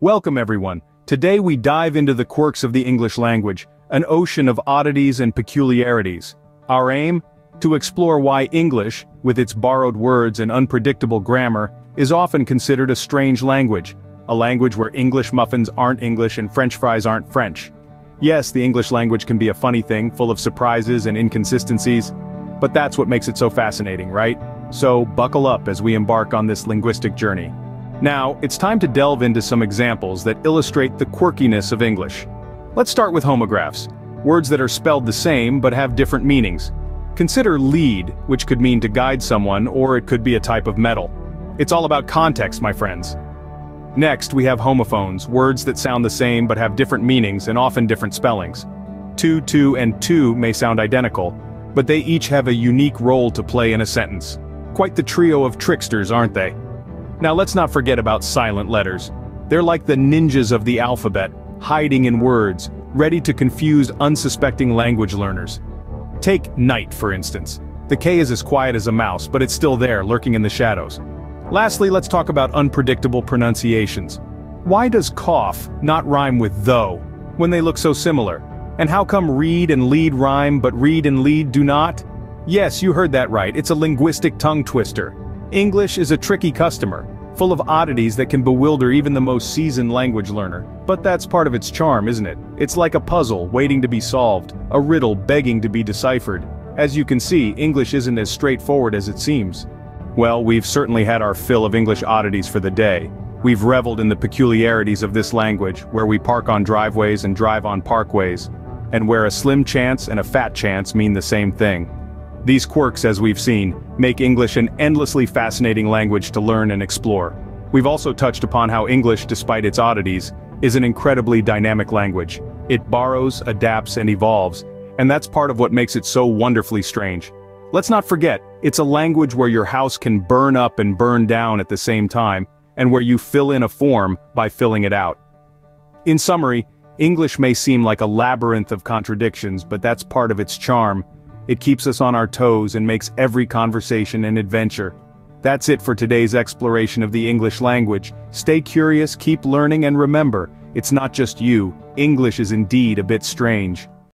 Welcome everyone. Today we dive into the quirks of the English language, an ocean of oddities and peculiarities. Our aim? To explore why English, with its borrowed words and unpredictable grammar, is often considered a strange language, a language where English muffins aren't English and French fries aren't French. Yes, the English language can be a funny thing, full of surprises and inconsistencies, but that's what makes it so fascinating, right? So, buckle up as we embark on this linguistic journey. Now, it's time to delve into some examples that illustrate the quirkiness of English. Let's start with homographs, words that are spelled the same but have different meanings. Consider lead, which could mean to guide someone, or it could be a type of metal. It's all about context, my friends. Next, we have homophones, words that sound the same but have different meanings and often different spellings. To, and to may sound identical, but they each have a unique role to play in a sentence. Quite the trio of tricksters, aren't they? Now let's not forget about silent letters. They're like the ninjas of the alphabet, hiding in words, ready to confuse unsuspecting language learners. Take night, for instance. The K is as quiet as a mouse, but it's still there, lurking in the shadows. Lastly, let's talk about unpredictable pronunciations. Why does cough not rhyme with though, when they look so similar? And how come read and lead rhyme, but read and lead do not? Yes, you heard that right, it's a linguistic tongue twister. English is a tricky customer, full of oddities that can bewilder even the most seasoned language learner. But that's part of its charm, isn't it? It's like a puzzle waiting to be solved, a riddle begging to be deciphered. As you can see, English isn't as straightforward as it seems. Well, we've certainly had our fill of English oddities for the day. We've reveled in the peculiarities of this language, where we park on driveways and drive on parkways, and where a slim chance and a fat chance mean the same thing. These quirks, as we've seen, make English an endlessly fascinating language to learn and explore. We've also touched upon how English, despite its oddities, is an incredibly dynamic language. It borrows, adapts, and evolves, and that's part of what makes it so wonderfully strange. Let's not forget, it's a language where your house can burn up and burn down at the same time, and where you fill in a form by filling it out. In summary, English may seem like a labyrinth of contradictions, but that's part of its charm. It keeps us on our toes and makes every conversation an adventure. That's it for today's exploration of the English language. Stay curious, keep learning, and remember, it's not just you. English is indeed a bit strange.